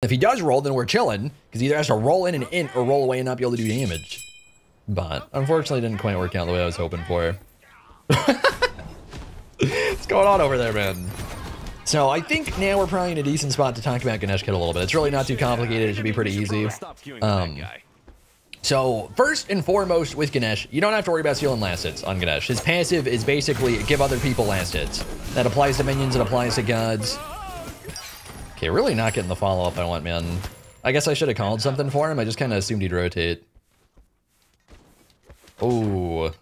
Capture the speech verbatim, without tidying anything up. If he does roll, then we're chilling, because he either has to roll in and int or roll away and not be able to do damage. But unfortunately, it didn't quite work out the way I was hoping for. What's going on over there, man? So I think now we're probably in a decent spot to talk about Ganesh Kid a little bit. It's really not too complicated. It should be pretty easy. Um, so first and foremost with Ganesh, you don't have to worry about stealing last hits on Ganesh. His passive is basically give other people last hits. That applies to minions. It applies to gods. Okay, really not getting the follow-up I want, man. I guess I should have called something for him. I just kind of assumed he'd rotate. Oh,